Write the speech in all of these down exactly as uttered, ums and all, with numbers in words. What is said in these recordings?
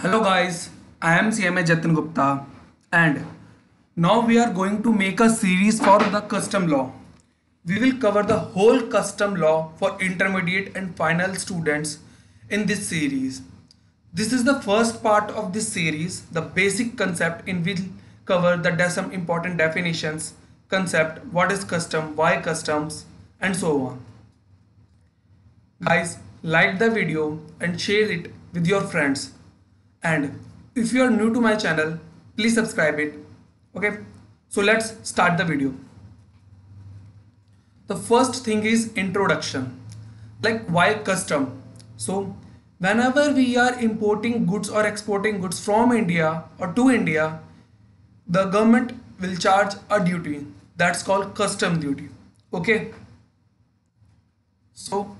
Hello guys, I am Cma Jatin Gupta and now we are going to make a series for the custom law. We will cover the whole custom law for intermediate and final students in this series. This is the first part of this series, the basic concept in which we will cover the some important definitions, concept, what is custom, why customs and so on. Guys, like the video and share it with your friends. And if you are new to my channel, please subscribe it. Okay, so let's start the video. The first thing is introduction, like why custom. So whenever we are importing goods or exporting goods from India or to India, the government will charge a duty, that's called custom duty. Okay, so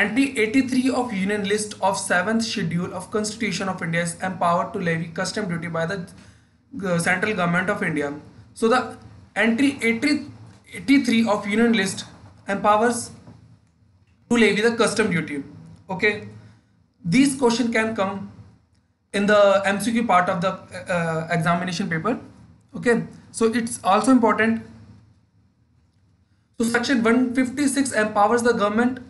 Entry eighty-three of Union List of Seventh Schedule of Constitution of India is empowered to levy custom duty by the uh, central government of India. So the Entry eighty-three of Union List empowers to levy the custom duty. Okay, these question can come in the M C Q part of the uh, examination paper. Okay, so it's also important. So section one fifty-six empowers the government.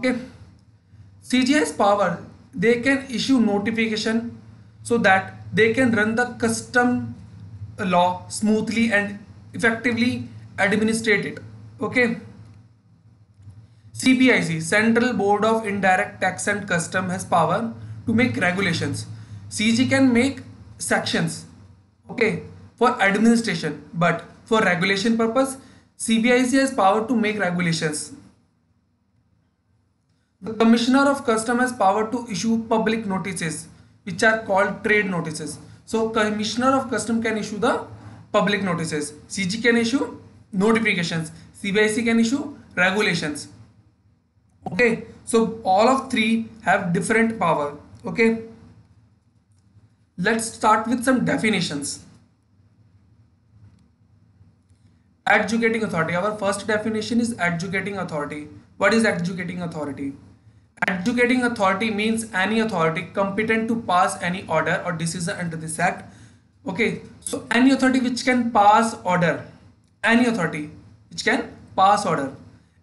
Okay, C J has power, they can issue notification so that they can run the custom law smoothly and effectively administrate it. Okay, C B I C, Central Board of Indirect Tax and Custom, has power to make regulations. C J can make sections, okay, for administration, but for regulation purpose C B I C has power to make regulations. The Commissioner of Customs has power to issue public notices, which are called trade notices. So Commissioner of Customs can issue the public notices, C G can issue notifications, C B I C can issue regulations. Okay, so all of three have different power. Okay, let's start with some definitions. Adjudicating authority. Our first definition is adjudicating authority. What is adjudicating authority? Adjudicating authority means any authority competent to pass any order or decision under this act. Okay, so any authority which can pass order, any authority which can pass order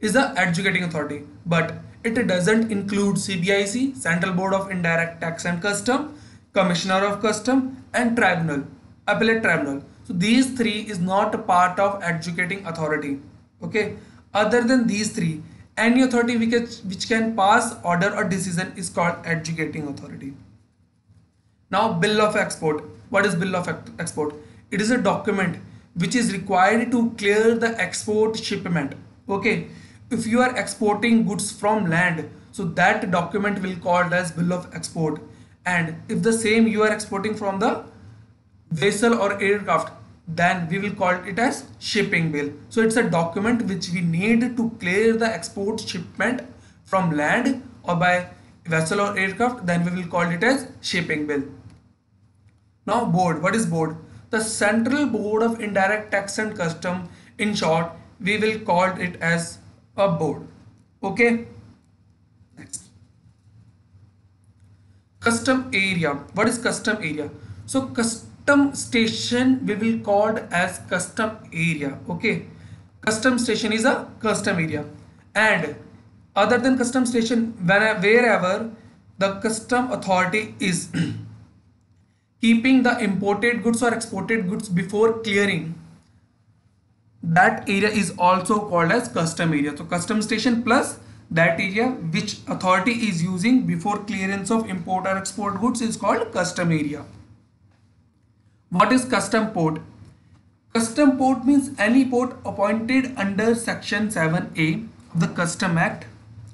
is the adjudicating authority, but it doesn't include C B I C, Central Board of Indirect Tax and Custom, Commissioner of Custom and Tribunal, Appellate Tribunal. So these three is not a part of adjudicating authority. Okay, other than these three, any authority which can, which can pass order or decision is called adjudicating authority. Now bill of export. What is bill of export? It is a document which is required to clear the export shipment. Okay, if you are exporting goods from land, so that document will called as bill of export, and if the same you are exporting from the vessel or aircraft, then we will call it as shipping bill. So it's a document which we need to clear the export shipment from land or by vessel or aircraft, then we will call it as shipping bill. Now board. What is board? The Central Board of Indirect Tax and Custom, in short we will call it as a board. Okay, next, custom area. What is custom area? So custom Custom station we will called as custom area. Okay, custom station is a custom area, and other than custom station, whenever wherever the custom authority is keeping the imported goods or exported goods before clearing, that area is also called as custom area. So custom station plus that area which authority is using before clearance of import or export goods is called custom area. What is custom port? Custom port means any port appointed under section seven A of the Custom Act.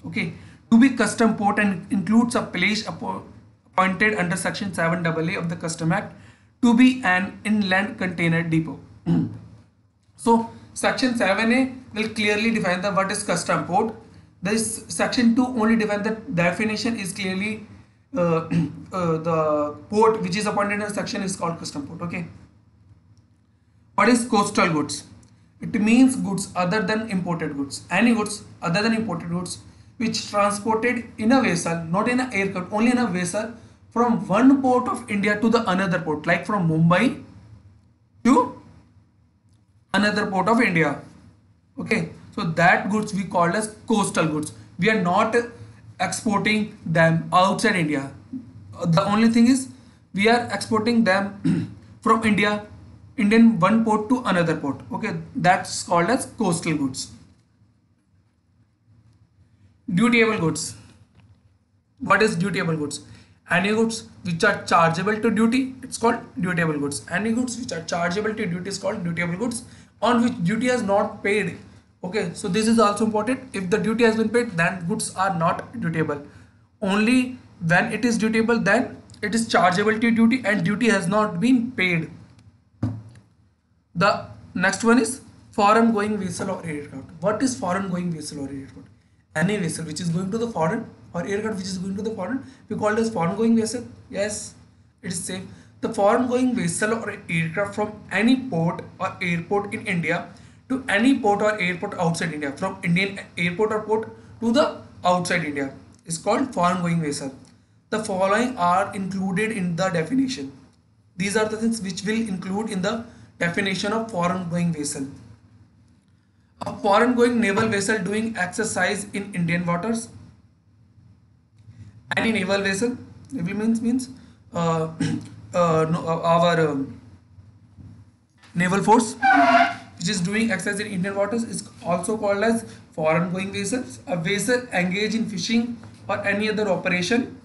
Okay, to be custom port and includes a place appointed under section seven A A of the Custom Act to be an inland container depot. So section seven A will clearly define the what is custom port. This section two only defines the definition is clearly Uh, uh, the port which is appointed in section is called custom port. Okay, what is coastal goods? It means goods other than imported goods, any goods other than imported goods which transported in a vessel, not in an aircraft, only in a vessel from one port of India to the another port, like from Mumbai to another port of India. Okay, so that goods we called as coastal goods. We are not exporting them outside India. The only thing is we are exporting them from India, Indian one port to another port. Okay, that's called as coastal goods. Dutiable goods. What is dutiable goods? Any goods which are chargeable to duty, it's called dutiable goods. Any goods which are chargeable to duty is called dutiable goods, on which duty has not paid. Okay, so this is also important. If the duty has been paid, then goods are not dutiable. Only when it is dutiable, then it is chargeable to duty and duty has not been paid. The next one is foreign going vessel or aircraft. What is foreign going vessel or aircraft? Any vessel which is going to the foreign or aircraft which is going to the foreign, we call it as foreign going vessel. Yes, it is safe. The foreign going vessel or aircraft from any port or airport in India to any port or airport outside India, from Indian airport or port to the outside India, is called foreign going vessel. The following are included in the definition. These are the things which will include in the definition of foreign going vessel. A foreign going naval vessel doing exercise in Indian waters. Any naval vessel, naval means means uh, uh, no, uh, our um, naval force which is doing exercise in Indian waters is also called as foreign going vessels. A vessel engaged in fishing or any other operation,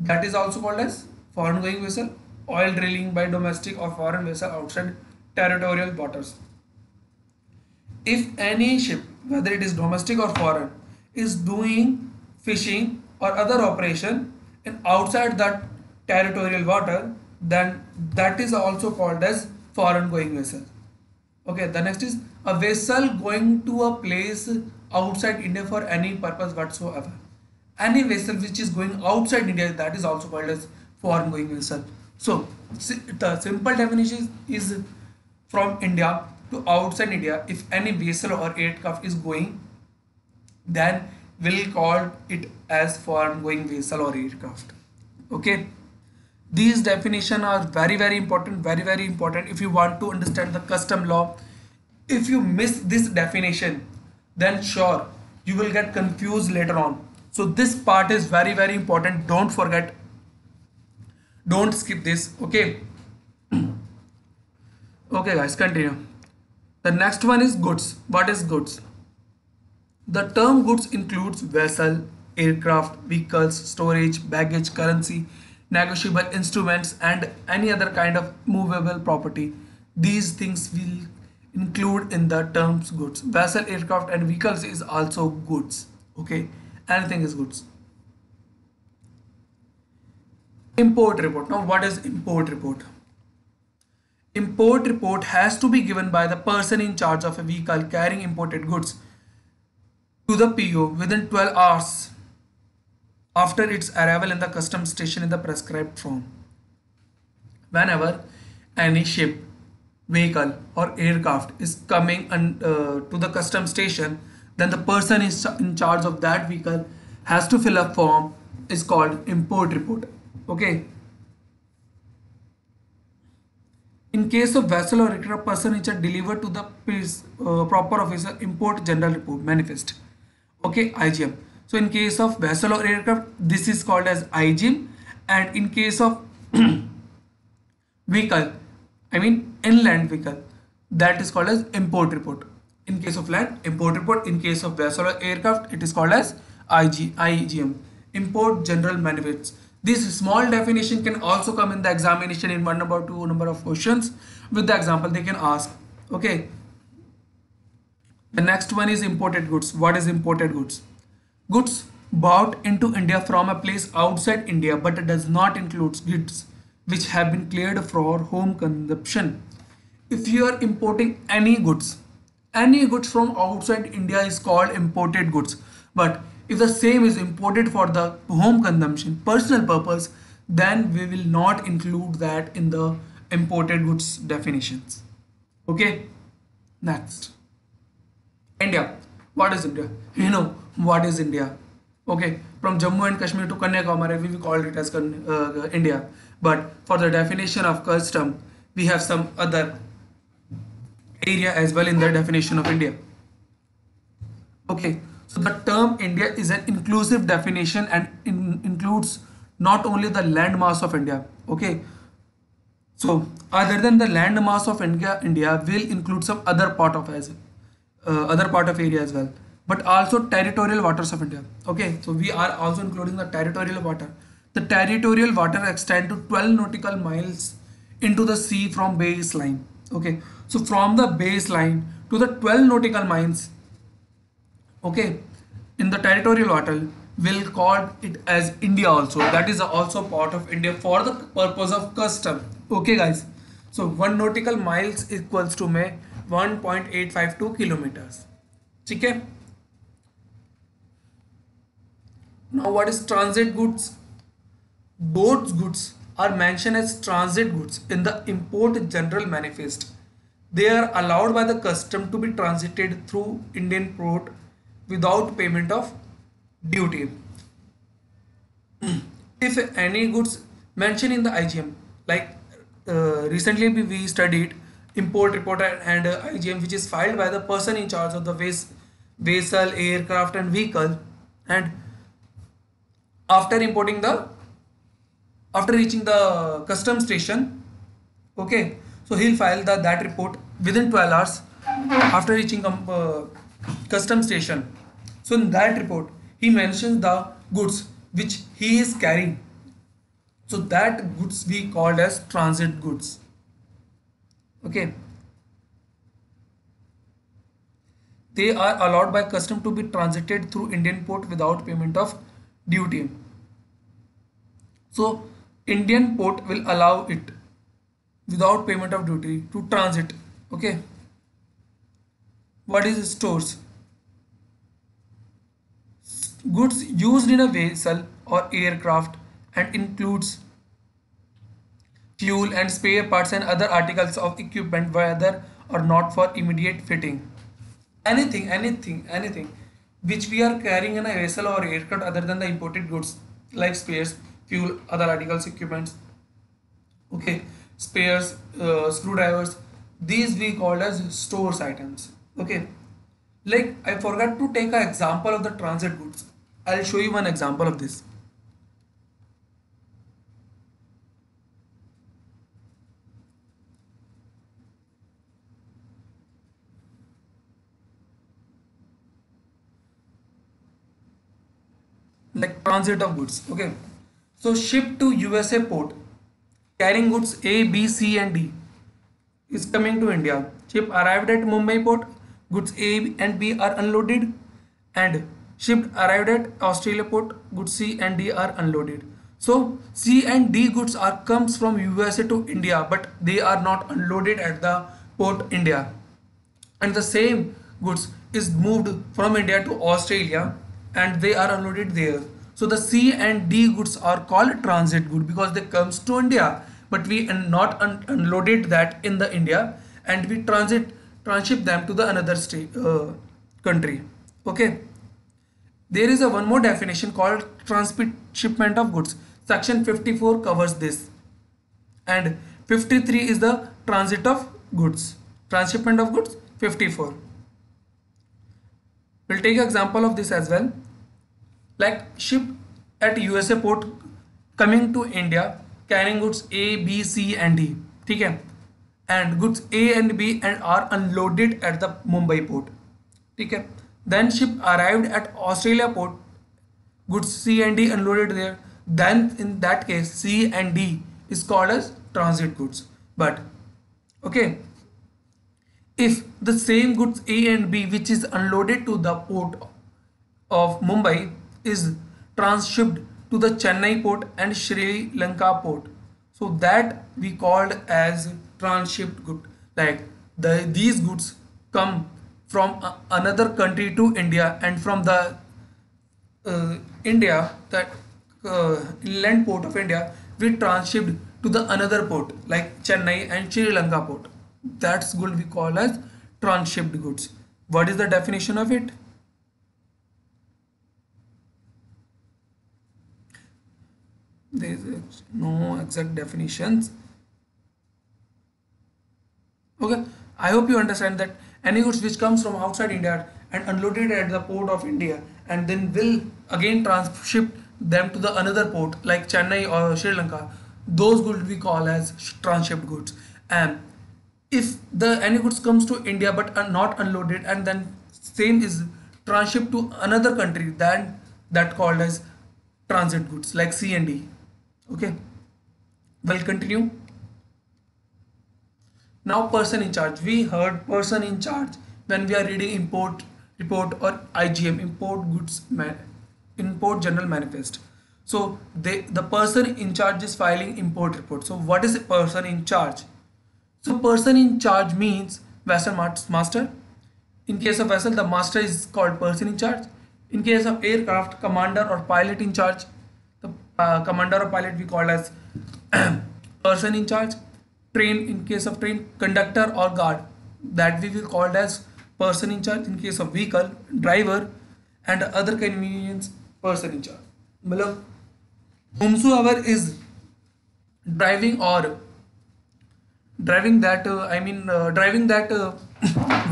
that is also called as foreign going vessel. Oil drilling by domestic or foreign vessel outside territorial waters. If any ship, whether it is domestic or foreign, is doing fishing or other operation and outside that territorial water, then that is also called as foreign going vessel. Okay, the next is a vessel going to a place outside India for any purpose whatsoever. Any vessel which is going outside India, that is also called as foreign going vessel. So the simple definition is from India to outside India, if any vessel or aircraft is going, then we'll call it as foreign going vessel or aircraft. Okay, these definitions are very very important, very very important if you want to understand the custom law. If you miss this definition, then sure you will get confused later on. So this part is very very important, don't forget, don't skip this. Okay. Okay guys, continue. The next one is goods. What is goods? The term goods includes vessel, aircraft, vehicles, storage, baggage, currency, negotiable instruments and any other kind of movable property. These things will include in the terms goods. Vessel, aircraft and vehicles is also goods. Okay, anything is goods. Import report. Now what is import report? Import report has to be given by the person in charge of a vehicle carrying imported goods to the P O within twelve hours after its arrival in the customs station in the prescribed form. Whenever any ship, vehicle or aircraft is coming and, uh, to the customs station, then the person is in charge of that vehicle has to fill a form, is called import report. Okay, in case of vessel or aircraft, person which are delivered to the uh, proper officer, import general report manifest. Okay, I G M. So in case of vessel or aircraft, this is called as I G M, and in case of vehicle, I mean inland vehicle, that is called as import report. In case of land, import report. In case of vessel or aircraft, it is called as I G, I G M, import general manifest. This small definition can also come in the examination in one number, two number of questions. With the example they can ask. Okay. The next one is imported goods. What is imported goods? Goods bought into India from a place outside India, but it does not include goods which have been cleared for home consumption. If you are importing any goods, any goods from outside India is called imported goods. But if the same is imported for the home consumption, personal purpose, then we will not include that in the imported goods definitions. Okay, next. India. What is India? You know, what is India. Okay, from Jammu and Kashmir to Kanyakumari, we called it as uh, India. But for the definition of custom, we have some other area as well in the definition of India. Okay, so the term India is an inclusive definition and in includes not only the land mass of India. Okay, so other than the land mass of India, India will include some other part of as uh, other part of area as well. But also territorial waters of India. Okay, so we are also including the territorial water. The territorial water extend to twelve nautical miles into the sea from baseline. Okay, so from the baseline to the twelve nautical miles, okay, in the territorial water, we'll call it as India also. That is also part of India for the purpose of custom. Okay, guys. So one nautical miles equals to में one point eight five two kilometers. ठीक है. Now what is transit goods? Those goods are mentioned as transit goods in the Import General Manifest. They are allowed by the custom to be transited through Indian port without payment of duty. If any goods mentioned in the I G M, like uh, recently we studied import report and uh, I G M, which is filed by the person in charge of the ves vessel, aircraft and vehicle, and after importing the after reaching the custom station, okay, so he'll file the that report within twelve hours after reaching uh, custom station. So in that report he mentions the goods which he is carrying, so that goods we called as transit goods. Okay, they are allowed by custom to be transited through Indian port without payment of duty. So Indian port will allow it without payment of duty to transit. Okay, what is stores? Goods used in a vessel or aircraft and includes fuel and spare parts and other articles of equipment, whether or not for immediate fitting. Anything, anything, anything which we are carrying in a vessel or aircraft other than the imported goods, like spares, fuel, other articles, equipments. Okay, spares, uh, screwdrivers, these we call as stores items. Okay, like I forgot to take an example of the transit goods. I'll show you one example of this. Like transit of goods. Okay, so ship to U S A port carrying goods A, B, C and D is coming to India. Ship arrived at Mumbai port, goods A and B are unloaded, and ship arrived at Australia port, goods C and D are unloaded. So C and D goods are comes from U S A to India, but they are not unloaded at the port India, and the same goods is moved from India to Australia and they are unloaded there. So the C and D goods are called transit good because they comes to India, but we are not un unloaded that in the India, and we transit transship them to the another state uh, country. Okay, there is a one more definition called transshipment of goods. Section fifty-four covers this, and fifty-three is the transit of goods. Transshipment of goods fifty-four. We'll take example of this as well, like ship at U S A port coming to India carrying goods A, B, C and D. ठीक है, and goods A and B and are unloaded at the Mumbai port. ठीक है, then ship arrived at Australia port, goods C and D unloaded there. Then in that case C and D is called as transit goods. But okay, if the same goods A and B which is unloaded to the port of Mumbai is transshipped to the Chennai port and Sri Lanka port, so that we called as transshipped good. Like the these goods come from uh, another country to India, and from the uh, India, that uh, inland port of India, we transshipped to the another port like Chennai and Sri Lanka port. That's good we call as transshipped goods. What is the definition of it? there is no exact definitions. Okay, I hope you understand that any goods which comes from outside India and unloaded at the port of India and then will again transshipped them to the another port like Chennai or Sri Lanka, those goods we call as transshipped goods. And if the any goods comes to India but are not unloaded and then same is transshipped to another country, then that called as transit goods like C and D. Okay, we'll continue. Now person in charge. We heard person in charge when we are reading import report or I G M, import goods man, import general manifest. So they, the person in charge is filing import report. So what is a person in charge? So person in charge means vessel master. In case of vessel, the master is called person in charge. In case of aircraft, commander or pilot in charge. The uh, commander or pilot we call as person in charge. Train, in case of train, conductor or guard, that we will called as person in charge. In case of vehicle, driver, and other convenience, person in charge. Matlab, whomsoever is driving or driving that uh, I mean uh, driving that uh,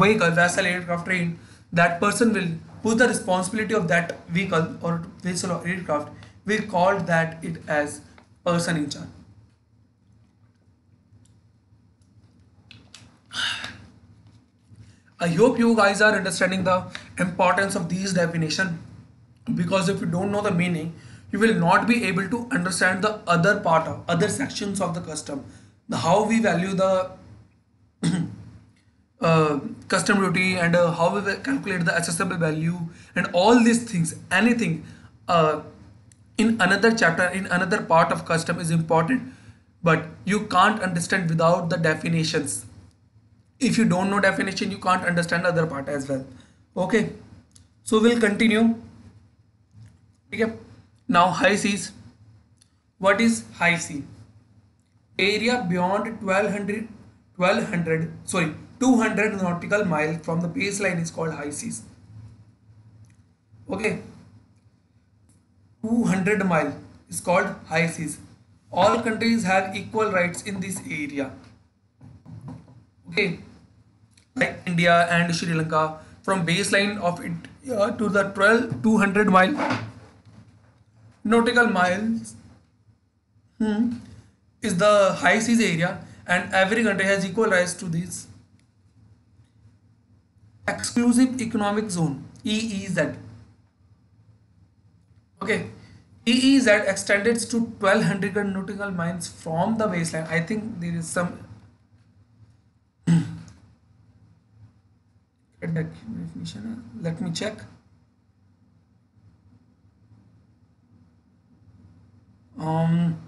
vehicle, vessel, aircraft, train, that person will who's the responsibility of that vehicle or vessel or aircraft, we call that it as person in charge. I hope you guys are understanding the importance of these definition, because if you don't know the meaning, you will not be able to understand the other part of other sections of the custom, the how we value the uh, custom duty and uh, how we calculate the assessable value and all these things. Anything uh, in another chapter, in another part of custom is important, but you can't understand without the definitions. If you don't know definition, you can't understand other part as well. Okay, so we'll continue. Okay, now high seas. What is high sea? Area beyond twelve hundred, twelve hundred, sorry, two hundred nautical mile from the baseline is called high seas. Okay, two hundred mile is called high seas. All countries have equal rights in this area. Okay, like India and Sri Lanka, from baseline of it uh, to the twelve, two hundred mile nautical miles hmm, is the high seas area, and every country has equal rights to this. Exclusive Economic Zone, E E Z. Okay, E E Z extended to twelve hundred nautical miles from the baseline. I think there is some definition. Let me check. Um,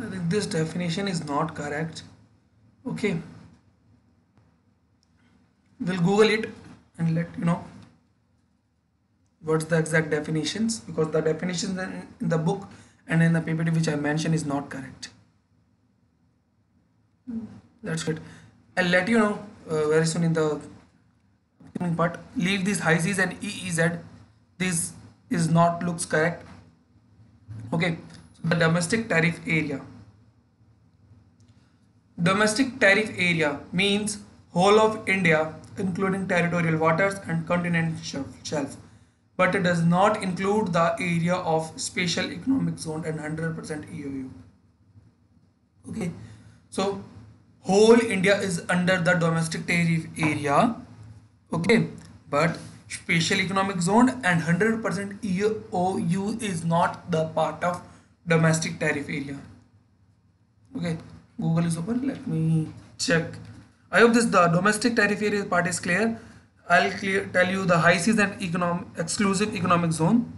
I think this definition is not correct. Okay, we'll Google it and let you know what's the exact definitions, because the definitions in the book and in the P P T which I mentioned is not correct. That's good. I'll let you know uh, very soon in the upcoming part. Leave these high seas and E E Z. This is not looks correct. Okay, so the domestic tariff area. Domestic tariff area means whole of India including territorial waters and continental shelf, shelf, but it does not include the area of Special Economic Zone and one hundred percent E O U. Okay, so whole India is under the domestic tariff area. Okay, but Special Economic Zone and one hundred percent E O U is not the part of domestic tariff area. Okay, Google is open. Let me check. I hope this the domestic tariff area part is clear. I'll clear tell you the high seas and economic exclusive economic zone.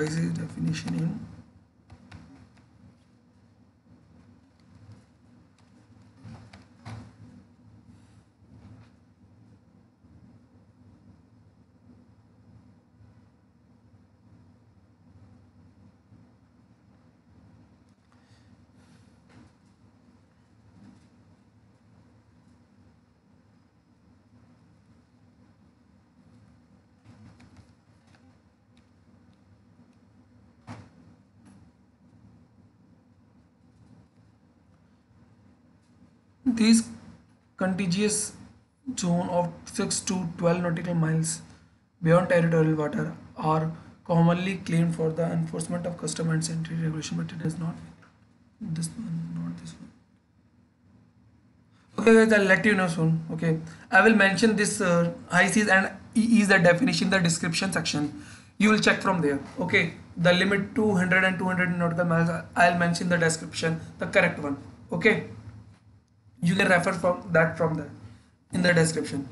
prices definition in this contiguous zone of six to twelve nautical miles beyond territorial water are commonly claimed for the enforcement of custom and sentry regulation, but it is not this one, not this one. Okay guys, I'll let you know soon. Okay, I will mention this uh, I C S and E E Z definition in the description section. You will check from there. Okay, the limit two hundred and two hundred nautical miles, I'll mention the description, the correct one. Okay, you can refer from that from there in the description.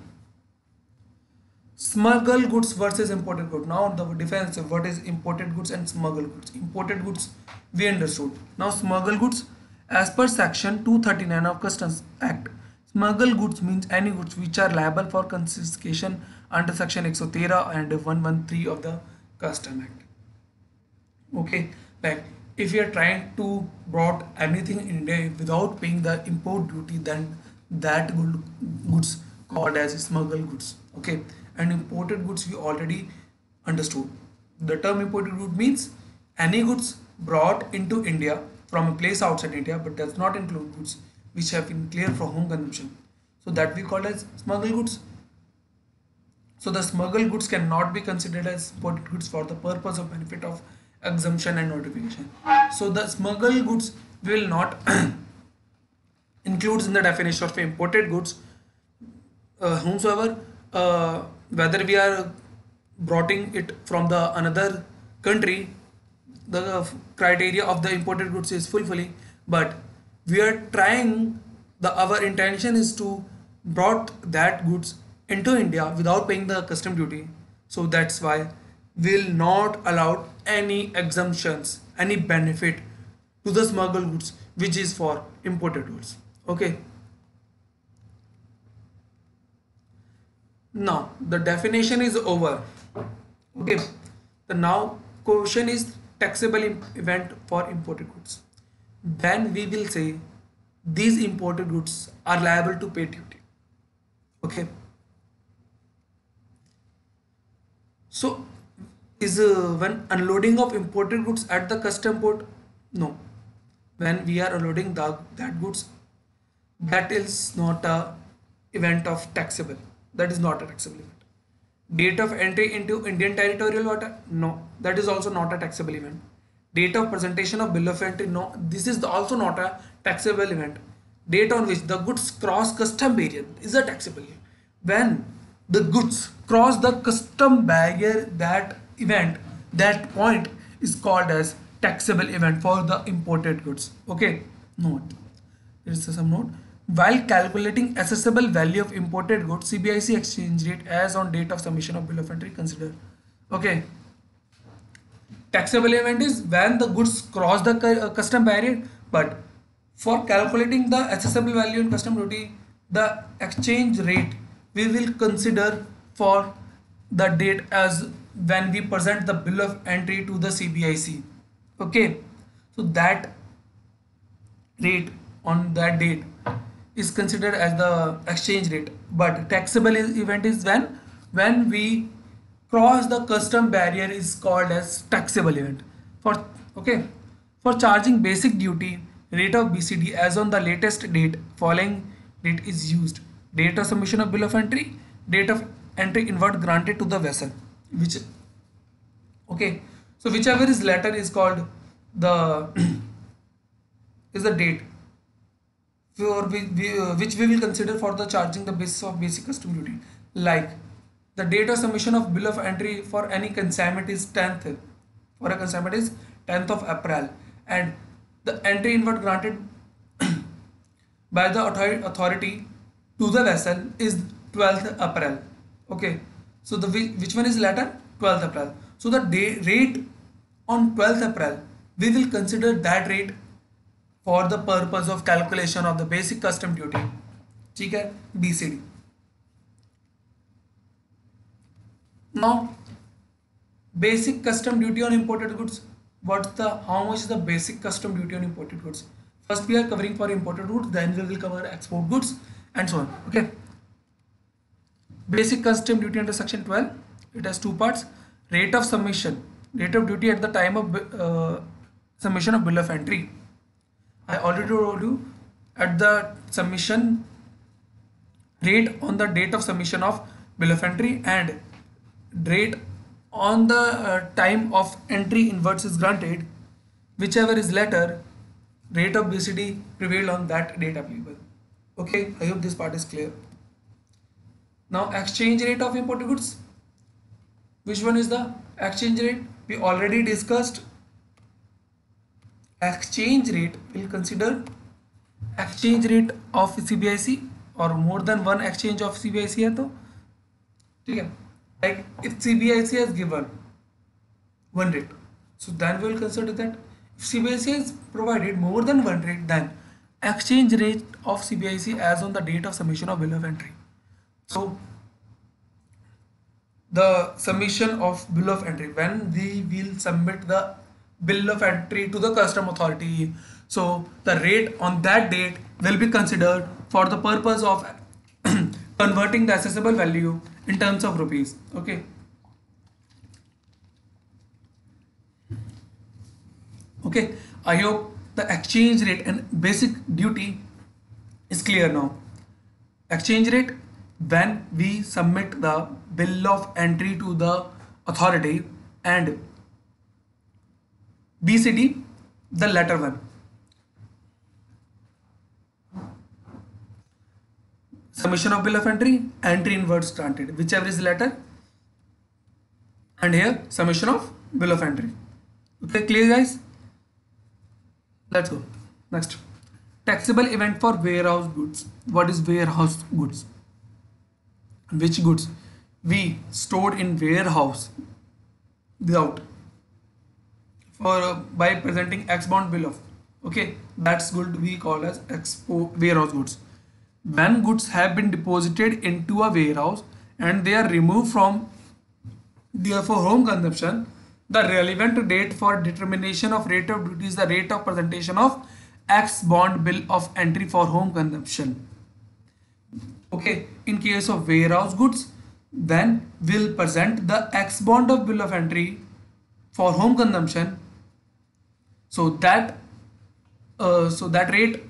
Smuggled goods versus imported goods. Now the difference of what is imported goods and smuggled goods. Imported goods we understood. Now smuggled goods, as per section two thirty-nine of Customs Act, smuggled goods means any goods which are liable for confiscation under section one thirteen and one thirteen of the Customs Act. Okay, like if you are trying to brought anything in India without paying the import duty, then that good goods called as smuggled goods. Okay, and imported goods we already understood. The term imported goods means any goods brought into India from a place outside India, but does not include goods which have been cleared for home consumption. So that we call as smuggled goods. So the smuggled goods cannot be considered as imported goods for the purpose of benefit of exemption and notification. So the smuggled goods will not includes in the definition of imported goods, uh, whomsoever, uh, whether we are broughting it from the another country, the uh, criteria of the imported goods is fulfilling, but we are trying, the our intention is to brought that goods into India without paying the custom duty. So that's why will not allow any exemptions, any benefit to the smuggled goods which is for imported goods. Okay, now the definition is over. Okay, the now question is taxable event for imported goods. Then we will say these imported goods are liable to pay duty. Okay, so is uh, when unloading of imported goods at the custom port? No, when we are unloading the, that goods, that is not a event of taxable, that is not a taxable event. Date of entry into Indian territorial water? No, that is also not a taxable event. Date of presentation of bill of entry? No, this is also not a taxable event. Date on which the goods cross custom barrier is a taxable event. When the goods cross the custom barrier, that event, that point is called as taxable event for the imported goods. Okay, note, there is some note. While calculating assessable value of imported goods, C B I C exchange rate as on date of submission of bill of entry consider. Okay, taxable event is when the goods cross the custom barrier, but for calculating the assessable value in custom duty, the exchange rate we will consider for the date as when we present the bill of entry to the C B I C. Okay, so that rate on that date is considered as the exchange rate, but taxable event is when when we cross the custom barrier is called as taxable event. For okay, for charging basic duty, rate of B C D as on the latest date following date is used: date of submission of bill of entry, date of entry inward granted to the vessel, which okay, so whichever is later is called the is the date for we, we, uh, which we will consider for the charging the basis of basic custom duty. Like the date of submission of bill of entry for any consignment is tenth, for a consignment is tenth of April, and the entry inward granted by the authority to the vessel is twelfth April. Okay, so the which one is later? Twelfth April. So the day rate on twelfth April, we will consider that rate for the purpose of calculation of the basic custom duty. ठीक है, B C D. Now, basic custom duty on imported goods. What's the how much is the basic custom duty on imported goods? First we are covering for imported goods, then we will cover export goods and so on. Okay. Basic custom duty under section twelve. It has two parts. Rate of submission, rate of duty at the time of uh, submission of bill of entry. I already told you at the submission rate on the date of submission of bill of entry and rate on the uh, time of entry inwards is granted, whichever is later, rate of B C D prevailed on that date applicable. Okay, I hope this part is clear. Now exchange rate of imported goods. Which one is the exchange rate? We already discussed. Exchange rate will consider exchange rate of C B I C or more than one exchange of C B I C है तो ठीक है. Like if C B I C has given one rate, so then we will consider that. If C B I C has provided more than one rate, then exchange rate of C B I C as on the date of submission of bill of entry. So the submission of bill of entry, when we will submit the bill of entry to the custom authority, so the rate on that date will be considered for the purpose of converting the assessable value in terms of rupees. Okay. Okay. I hope the exchange rate and basic duty is clear now. Exchange rate, when we submit the bill of entry to the authority, and B C D, the latter one. Submission of bill of entry, entry inwards granted, whichever is later, and here submission of bill of entry. Okay, clear guys? Let's go next. Taxable event for warehouse goods. What is warehouse goods? Which goods we stored in warehouse without for uh, by presenting ex-bound bill of. Okay, that's good. We call as expo warehouse goods. When goods have been deposited into a warehouse and they are removed from there for home consumption, the relevant date for determination of rate of duty is the rate of presentation of ex-bound bill of entry for home consumption. Okay, in case of warehouse goods, then we'll present the ex-bound of bill of entry for home consumption. So that, uh, so that rate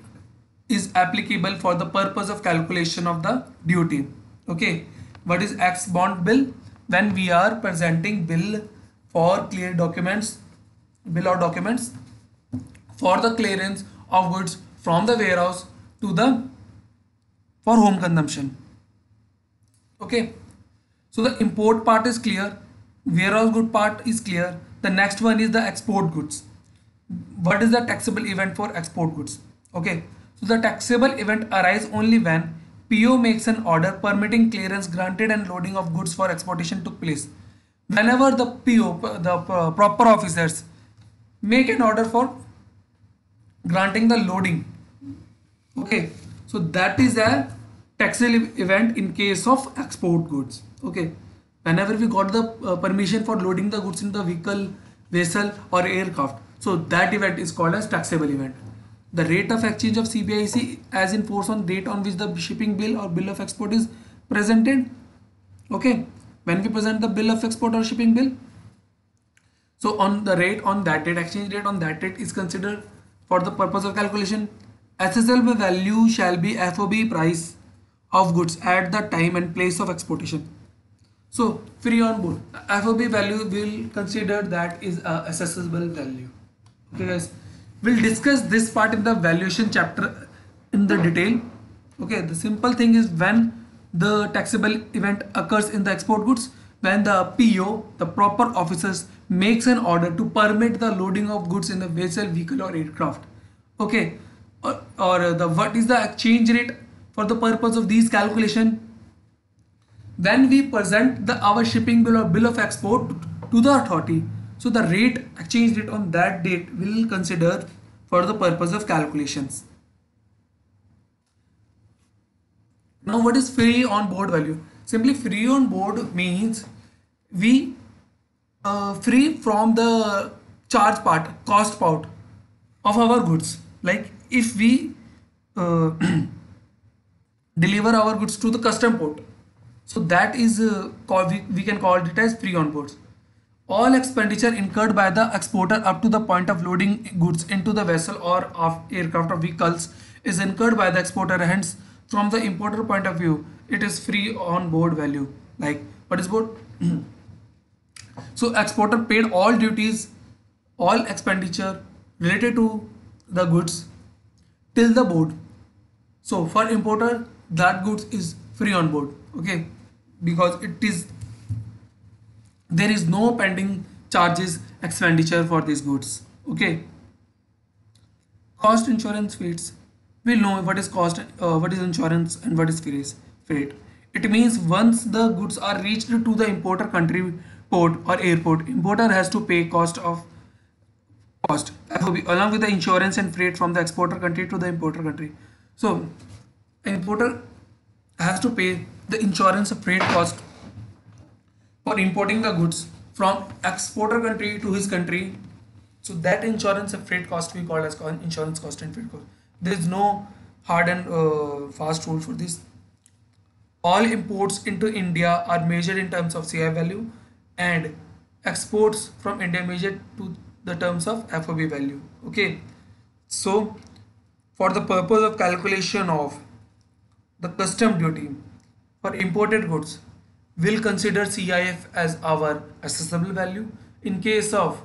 is applicable for the purpose of calculation of the duty. Okay, what is ex-bound bill? When we are presenting bill for clear documents, bill or documents for the clearance of goods from the warehouse to the for home consumption. Okay, so the import part is clear, warehouse good part is clear. The next one is the export goods. What is the taxable event for export goods? Okay, so the taxable event arises only when P O makes an order permitting clearance granted and loading of goods for exportation took place. Whenever the P O, the proper officers make an order for granting the loading. Okay, so that is a taxable event in case of export goods. Okay, whenever we got the uh, permission for loading the goods in the vehicle, vessel or aircraft, so that event is called as taxable event. The rate of exchange of C B I C as in force on date on which the shipping bill or bill of export is presented. Okay, when we present the bill of export or shipping bill, so on the rate on that date, exchange rate on that date is considered for the purpose of calculation. Assessable value shall be F O B price of goods at the time and place of exportation. So free on board, F O B value will consider that is a assessable value. Okay guys, we'll discuss this part in the valuation chapter in the detail. Okay, the simple thing is when the taxable event occurs in the export goods, when the P O, the proper officers, makes an order to permit the loading of goods in the vessel, vehicle or aircraft. Okay, or, or the what is the exchange rate for the purpose of these calculation? Then we present the our shipping bill or bill of export to the authority So the rate, exchange rate on that date will considered for the purpose of calculations. Now what is free on board value? Simply free on board means we uh, free from the charge part, cost part of our goods. Like if we uh, deliver our goods to the custom port, so that is uh, call, we, we can call it as free on board. All expenditure incurred by the exporter up to the point of loading goods into the vessel or of aircraft or vehicles is incurred by the exporter, hence from the importer point of view it is free on board value. Like what is board? So exporter paid all duties, all expenditure related to the goods till the board. So for importer that goods is free on board, okay, because it is there is no pending charges expenditure for these goods. Okay, cost insurance freights. We know what is cost, uh, what is insurance and what is freight. It means once the goods are reached to the importer country port or airport, importer has to pay cost of cost F O B along with the insurance and freight from the exporter country to the importer country. So importer has to pay the insurance freight cost for importing the goods from exporter country to his country. So that insurance and freight cost we call as insurance cost and freight cost. There is no hard and uh, fast rule for this. All imports into India are measured in terms of C I F value and exports from India measured to the terms of F O B value. Okay, so for the purpose of calculation of the custom duty for imported goods, we'll consider C I F as our assessable value. In case of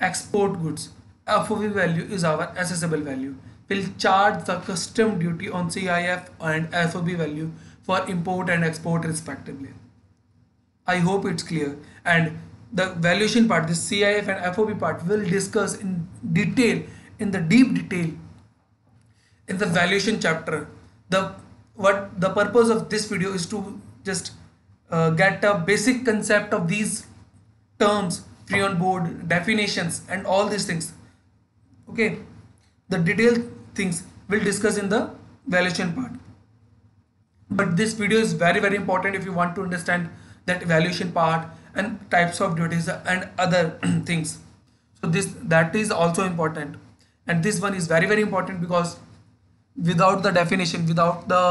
export goods, F O B value is our assessable value. We'll charge the custom duty on C I F and F O B value for import and export respectively. I hope it's clear. And the valuation part, this C I F and F O B part, we'll discuss in detail, in the deep detail, in the valuation chapter. The what the purpose of this video is to just Uh, get a basic concept of these terms, free on board, definitions and all these things. Okay, the detailed things we'll discuss in the valuation part, but this video is very very important if you want to understand that valuation part and types of duties and other things. So this that is also important, and this one is very very important because without the definition, without the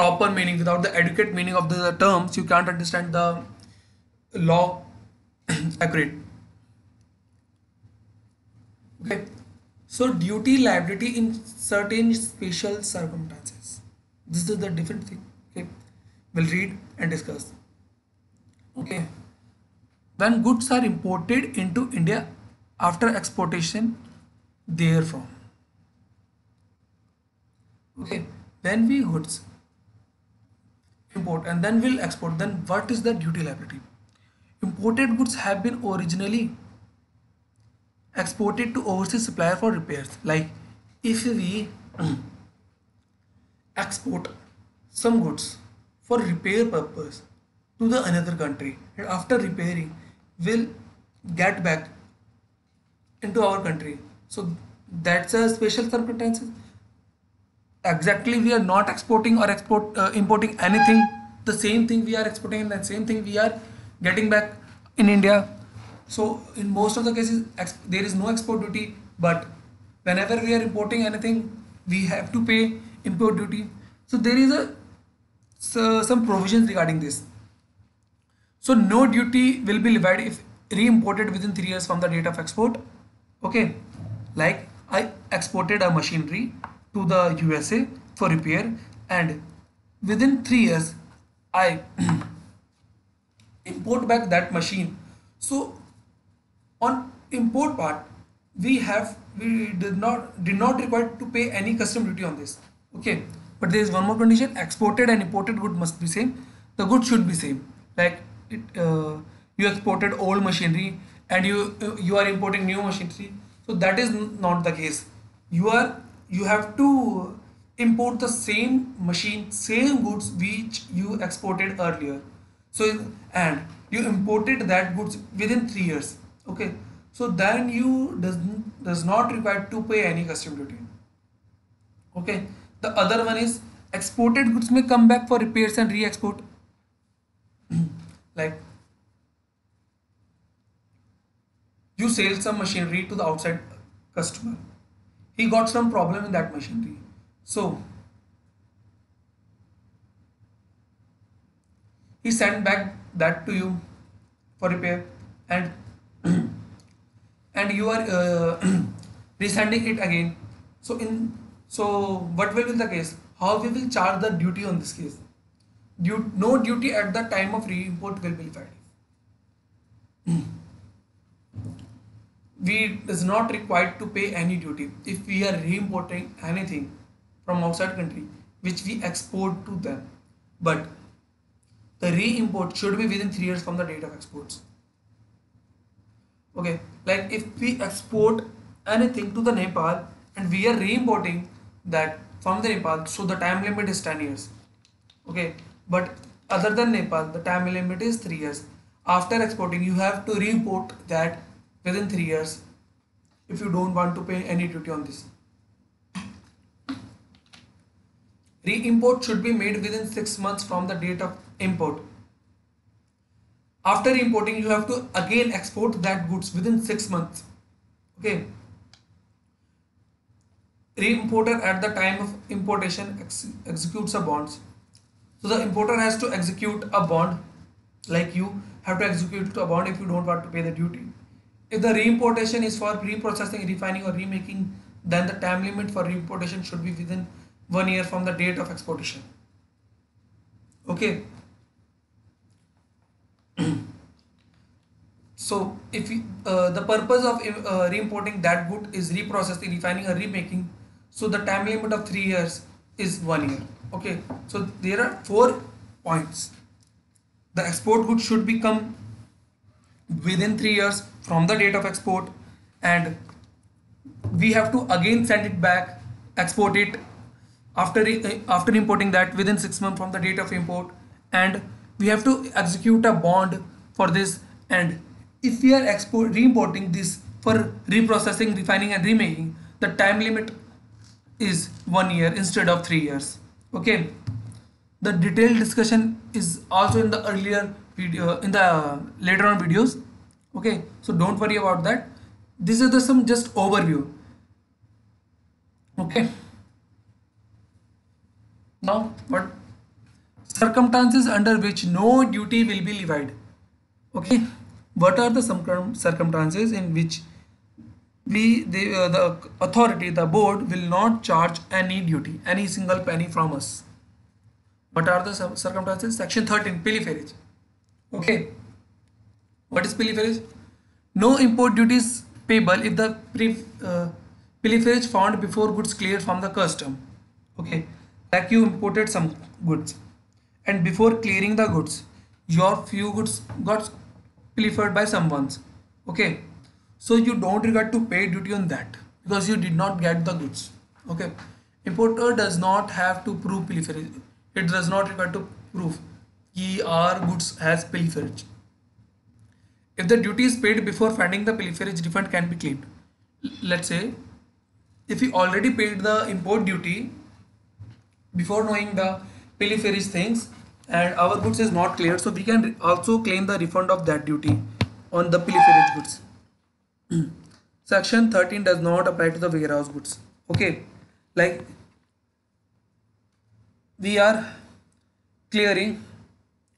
proper meaning, without the adequate meaning of the terms, you can't understand the law accurate. Okay, so duty liability in certain special circumstances, this is the different thing. Okay, we'll read and discuss. Okay, when goods are imported into India after exportation therefrom. Okay, when we goods import and then will export, then what is the duty liability? Imported goods have been originally exported to overseas supplier for repairs. Like if we export some goods for repair purpose to the another country, and after repairing will get back into our country, so that's a special circumstances. Exactly, we are not exporting or export uh, importing anything. The same thing we are exporting and the same thing we are getting back in India. So in most of the cases there is no export duty, but whenever we are importing anything we have to pay import duty. So there is a so, some provisions regarding this. So no duty will be levied if re-imported within three years from the date of export. Okay, like I exported a machinery to the U S A for repair and within three years I import back that machine. So on import part we have we did not did not require to pay any custom duty on this. Okay, but there is one more condition: exported and imported good must be same. The good should be same. Like it, uh, you exported old machinery and you uh, you are importing new machinery, so that is not the case. You are you have to import the same machine, same goods which you exported earlier. So and you imported that goods within three years. Okay, so then you does does not require to pay any custom duty. Okay, the other one is exported goods may come back for repairs and re-export. Like you sell some machinery to the outside customer. He got some problem in that machinery, so he sent back that to you for repair, and and you are uh, resending it again. So in so what will be the case? How we will charge the duty on this case? Due, no duty at the time of re-import will be effective. We is not required to pay any duty if we are re-importing anything from outside country which we export to them, but the re-import should be within three years from the date of exports. Okay, like if we export anything to the Nepal and we are re-importing that from the Nepal, so the time limit is ten years. Okay, but other than Nepal, the time limit is three years. After exporting, you have to re-import that within three years if you don't want to pay any duty on this. Re-import should be made within six months from the date of import. After importing, you have to again export that goods within six months. Okay. Re-importer at the time of importation ex executes a bond. So the importer has to execute a bond, like you have to execute a bond if you don't want to pay the duty. If the re-importation is for reprocessing, refining, or remaking, then the time limit for re-importation should be within one year from the date of exportation. Okay. So if you, uh, the purpose of uh, re-importing that good is reprocessing, refining, or remaking, so the time limit of three years is one year. Okay, so there are four points. The export goods should become within three years from the date of export, and we have to again send it back, export it after uh, after importing that within six months from the date of import, and we have to execute a bond for this. And if we are export re-importing this for reprocessing, refining, and remaking, the time limit is one year instead of three years. Okay, the detailed discussion is also in the earlier video, in the later on videos. Okay, so don't worry about that. This is the some just overview. Okay. Now, what circumstances under which no duty will be levied? Okay, what are the some circumstances in which we the, uh, the authority, the board, will not charge any duty, any single penny from us? What are the circumstances? Section thirteen, pilliferage. Okay, what is pilliferage? No import duties payable if the pre, uh, pilliferage found before goods clear from the custom. Okay, like you imported some goods, and before clearing the goods, your few goods got pillifered by someone's. Okay, so you don't regard to pay duty on that because you did not get the goods. Okay, importer does not have to prove pilliferage. It does not require to prove that our goods has pilliferage. If the duty is paid before finding the pilliferage, refund can be claimed. Let's say if you already paid the import duty before knowing the pilliferage things, and our goods is not cleared, so we can also claim the refund of that duty on the pilliferage goods. Section thirteen does not apply to the warehouse goods. Okay, like we are clearing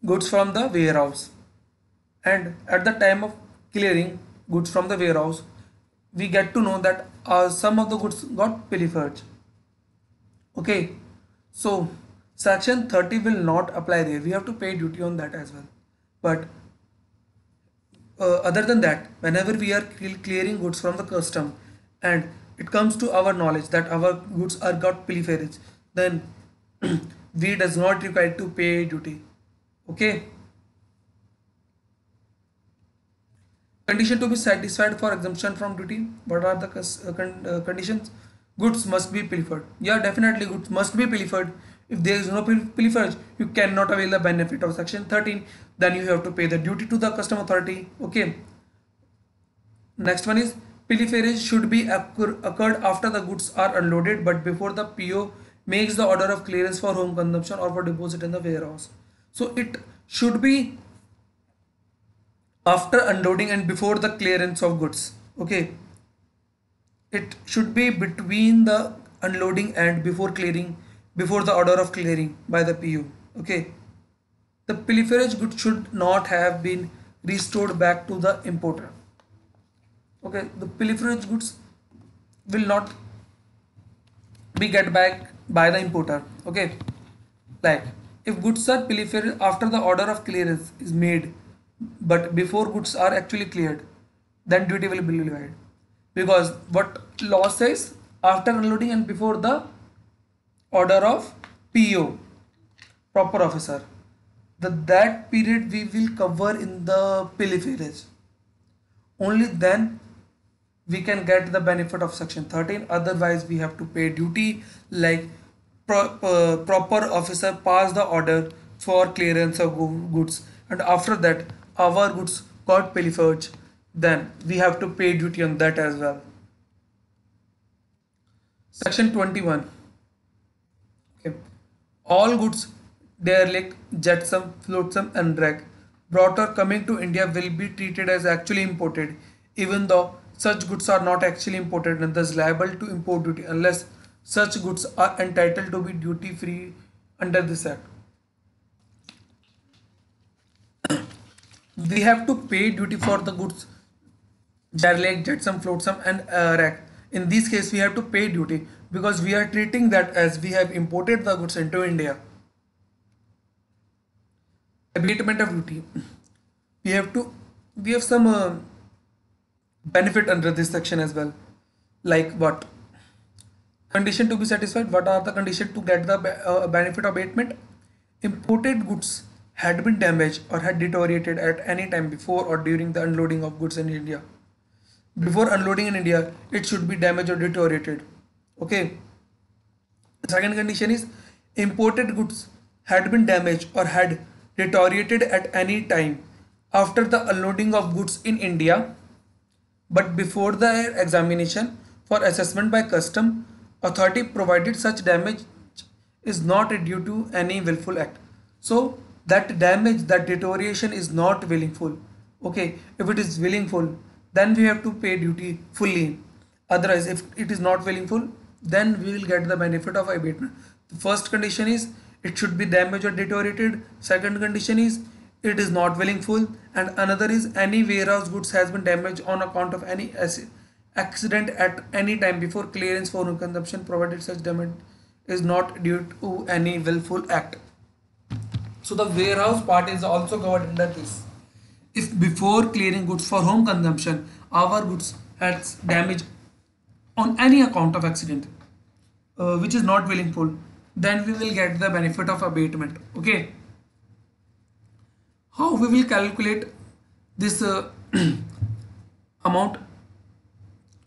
goods from the warehouse, and at the time of clearing goods from the warehouse, we get to know that uh, some of the goods got pillifered. Okay, so section thirty will not apply there. We have to pay duty on that as well. But uh, other than that, whenever we are clearing goods from the custom and it comes to our knowledge that our goods are got pilliferage, then we does not require to pay duty. Okay. Condition to be satisfied for exemption from duty. What are the uh, con uh, conditions? Goods must be pillifered. Yeah, definitely goods must be pillifered If there is no pilferage, you cannot avail the benefit of section thirteen. Then you have to pay the duty to the custom authority. Okay. Next one is pilferage should be occur, occurred after the goods are unloaded, but before the P O makes the order of clearance for home consumption or for deposit in the warehouse. So it should be after unloading and before the clearance of goods. Okay. It should be between the unloading and before clearing, before the order of clearing by the P O. Okay. The pilferage good should not have been restored back to the importer. Okay, the pilferage goods will not be get back by the importer. Okay, like if goods are pilfered after the order of clearance is made, but before goods are actually cleared, then duty will be levied. Because what law says, after unloading and before the order of P O, proper officer, the that period we will cover in the pilferage. Only then we can get the benefit of section thirteen. Otherwise, we have to pay duty. Like pro uh, proper officer pass the order for clearance of goods, and after that our goods got pilfered, then we have to pay duty on that as well. Section twenty-one. Okay. All goods derelict, jetsam, flotsam and wreck brought or coming to India will be treated as actually imported, even though such goods are not actually imported and thus liable to import duty, unless such goods are entitled to be duty free under this act. We have to pay duty for the goods derelict, jetsam, flotsam and uh, wreck. In this case, we have to pay duty because we are treating that as we have imported the goods into India. Abatement of duty. We have to, we have some uh, benefit under this section as well. Like what? Condition to be satisfied. What are the conditions to get the uh, benefit of abatement? Imported goods had been damaged or had deteriorated at any time before or during the unloading of goods in India. Before unloading in India, it should be damaged or deteriorated. Okay. The second condition is imported goods had been damaged or had deteriorated at any time after the unloading of goods in India, but before the examination for assessment by custom authority, provided such damage is not due to any willful act. So that damage, that deterioration is not willful. Okay, if it is willful, then we have to pay duty fully. Otherwise, if it is not willful, then we will get the benefit of abatement. The first condition is it should be damaged or deteriorated. Second condition is it is not willful, and another is any warehouse goods has been damaged on account of any accident at any time before clearance for consumption, provided such damage is not due to any willful act. So the warehouse part is also covered under this. If before clearing goods for home consumption, our goods has damage on any account of accident, uh, which is not willful, then we will get the benefit of abatement. Okay. How we will calculate this uh, amount?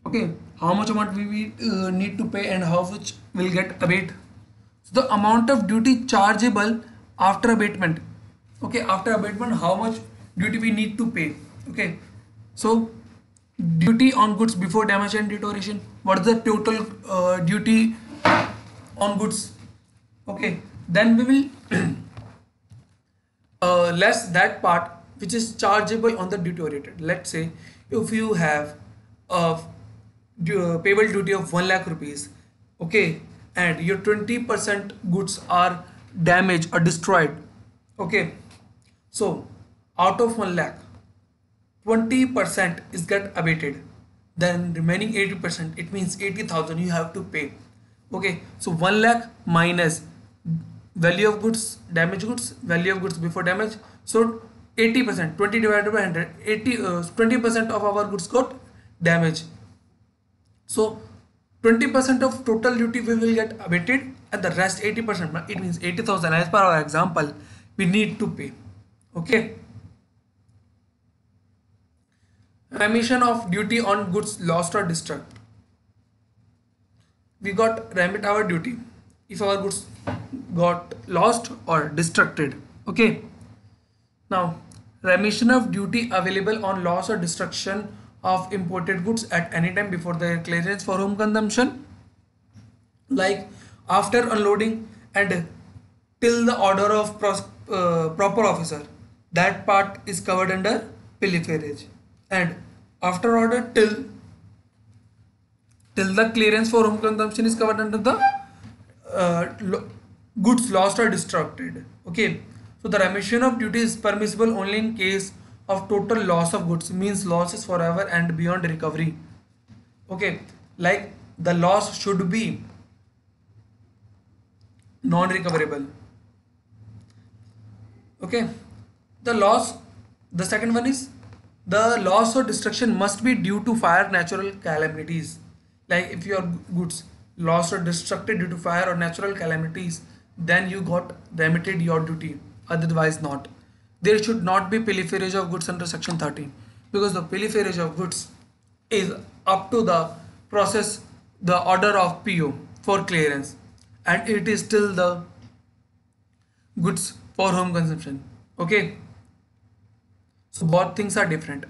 Okay. How much amount we, we uh, need to pay and how much will get abate? So the amount of duty chargeable after abatement. Okay. After abatement, how much duty we need to pay? Okay. So duty on goods before damage and deterioration. What is the total uh, duty on goods? Okay, then we will uh, less that part which is chargeable on the deteriorated. Let's say if you have a payable duty of one lakh rupees, okay, and your twenty percent goods are damaged or destroyed. Okay, so out of one lakh, twenty percent is get abated, then remaining eighty percent, it means eighty thousand you have to pay. Okay, so one lakh minus value of goods, damaged goods, value of goods before damage. So eighty percent, twenty divided by one hundred, eighty, uh, twenty percent of our goods got damaged. So twenty percent of total duty we will get abated, and the rest eighty percent, it means eighty thousand as per our example, we need to pay. Okay. Remission of duty on goods lost or destroyed. We got remit our duty if our goods got lost or destructed. Okay, now remission of duty available on loss or destruction of imported goods at any time before their clearance for home consumption, like after unloading and till the order of pros uh, proper officer. That part is covered under pilliferage. And after order till till the clearance for home consumption is covered under the uh, lo goods lost or destructed. Okay, so the remission of duty is permissible only in case of total loss of goods, means losses forever and beyond recovery. Okay, like the loss should be non-recoverable. Okay, the loss, the second one is the loss or destruction must be due to fire, natural calamities. Like if your goods lost or destructed due to fire or natural calamities, then you got remitted your duty, otherwise not. There should not be pilliferage of goods under section thirteen, because the pilliferage of goods is up to the process, the order of P O for clearance, and it is still the goods for home consumption. Okay, so both things are different.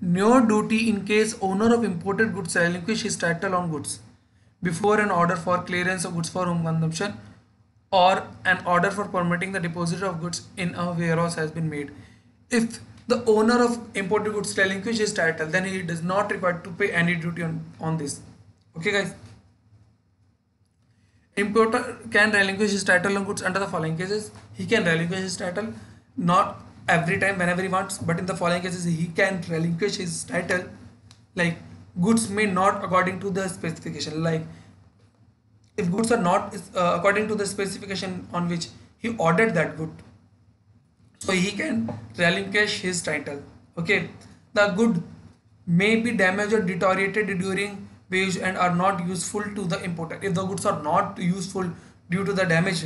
No duty in case owner of imported goods relinquish his title on goods before an order for clearance of goods for home consumption or an order for permitting the deposit of goods in a warehouse has been made. If the owner of imported goods relinquish his title, then he does not required to pay any duty on, on this. Okay guys, importer can relinquish his title on goods under the following cases. He can relinquish his title, not every time, whenever he wants, but in the following cases he can relinquish his title, like goods may not according to the specification, like if goods are not uh, according to the specification on which he ordered that good, so he can relinquish his title. Okay, the good may be damaged or deteriorated during wage and are not useful to the importer. If the goods are not useful due to the damage,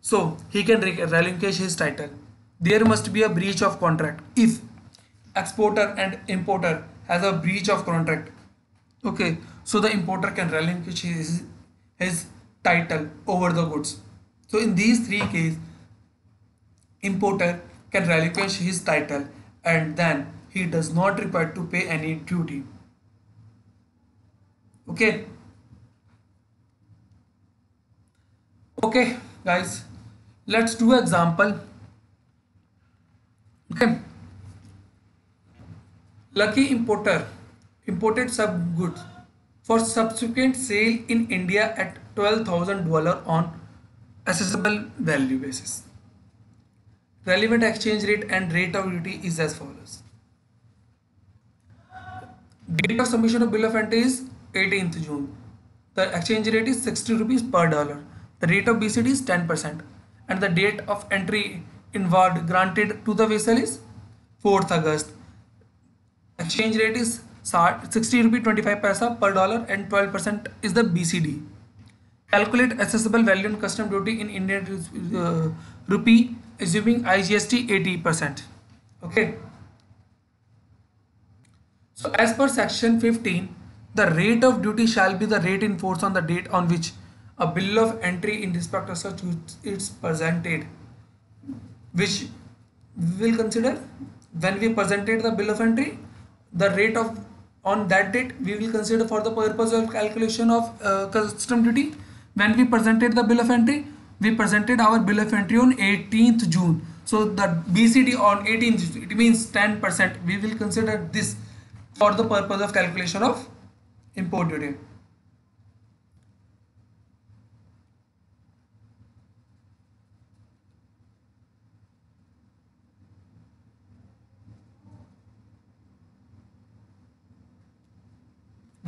so he can relinquish his title. There must be a breach of contract if exporter and importer has a breach of contract. Okay, so the importer can relinquish his, his title over the goods. So in these three cases, importer can relinquish his title and then he does not require to pay any duty. Okay, okay guys, let's do an example. Okay, lucky importer imported sub goods for subsequent sale in India at twelve thousand dollars on assessable value basis. Relevant exchange rate and rate of duty is as follows. Date of submission of bill of entry is eighteenth June. The exchange rate is sixty rupees per dollar. The rate of B C D is ten percent, and the date of entry inward granted to the vessel is fourth August. Exchange rate is sixty rupees twenty-five paisa per dollar and twelve percent is the B C D. Calculate assessable value and custom duty in Indian uh, rupee assuming I G S T eighty percent. Okay. So as per section fifteen, the rate of duty shall be the rate in force on the date on which a bill of entry in respect of such goods is presented, which we will consider when we presented the bill of entry. The rate of on that date we will consider for the purpose of calculation of uh, custom duty. When we presented the bill of entry, we presented our bill of entry on eighteenth June. So the B C D on eighteenth, it means ten percent. We will consider this for the purpose of calculation of import duty.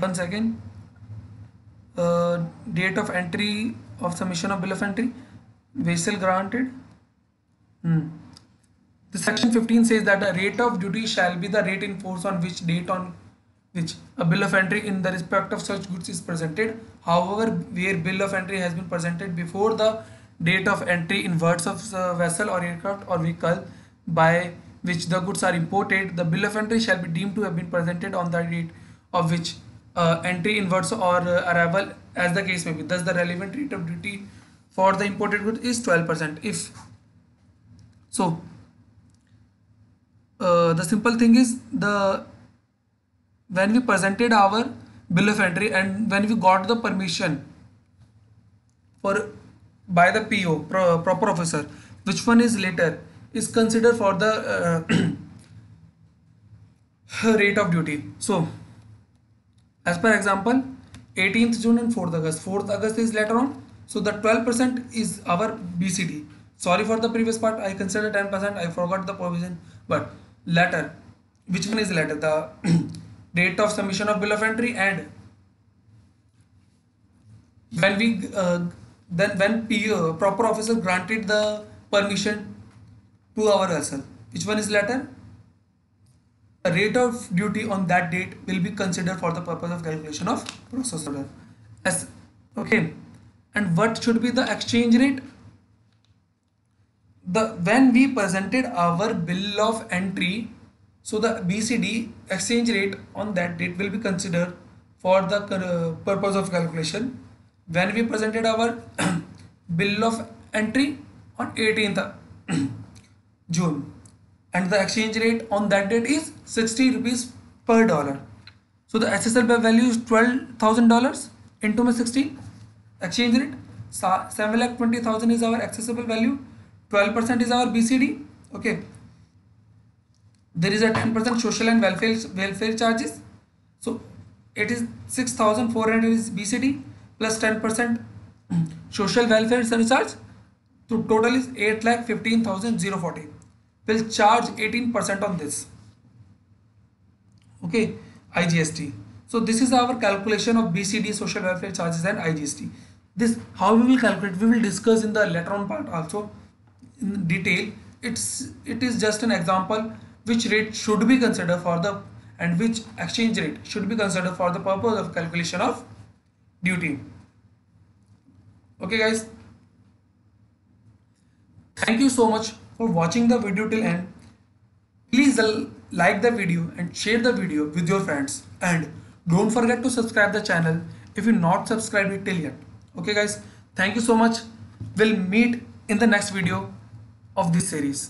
Once again, uh, date of entry of submission of bill of entry, vessel granted. Hmm. The section fifteen says that the rate of duty shall be the rate in force on which date on which a bill of entry in the respect of such goods is presented. However, where bill of entry has been presented before the date of entry in words of the vessel or aircraft or vehicle by which the goods are imported, the bill of entry shall be deemed to have been presented on the date of which Uh, entry inwards or uh, arrival, as the case may be. Thus the relevant rate of duty for the imported goods is twelve percent. If so, uh, the simple thing is, the when we presented our bill of entry and when we got the permission for by the P O, pro, proper officer, which one is later is considered for the uh, rate of duty. So as per example, eighteenth June and fourth August. fourth August is later on. So the twelve percent is our B C D. Sorry for the previous part, I considered ten percent, I forgot the provision. But later, which one is later? The date of submission of bill of entry and when we uh, then when P O, proper officer granted the permission to our vessel, which one is later? The rate of duty on that date will be considered for the purpose of calculation of process order. As okay, and what should be the exchange rate? The when we presented our bill of entry, so the B C D exchange rate on that date will be considered for the uh, purpose of calculation. When we presented our bill of entry on eighteenth June, and the exchange rate on that date is sixty rupees per dollar. So the S S L value is twelve thousand dollars into my sixteen. Exchange rate seven lakh twenty thousand is our accessible value. twelve percent is our B C D. Okay. There is a ten percent social and welfare welfare charges. So it is six thousand four hundred is B C D plus ten percent social welfare surcharge. So total is eight lakh fifteen thousand zero forty. Will charge eighteen percent on this. Okay, I G S T. So this is our calculation of B C D, social welfare charges and I G S T. This how we will calculate, we will discuss in the later on part also in detail. It's it is just an example which rate should be considered for the and which exchange rate should be considered for the purpose of calculation of duty. Okay guys, thank you so much for watching the video till end. Please like the video and share the video with your friends, and don't forget to subscribe the channel if you not subscribed it till yet. Okay guys, thank you so much. We'll meet in the next video of this series.